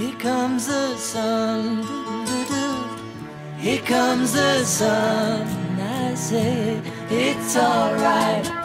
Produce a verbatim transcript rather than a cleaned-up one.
Here comes the sun, do-do-do. Here comes the sun. I say it's alright.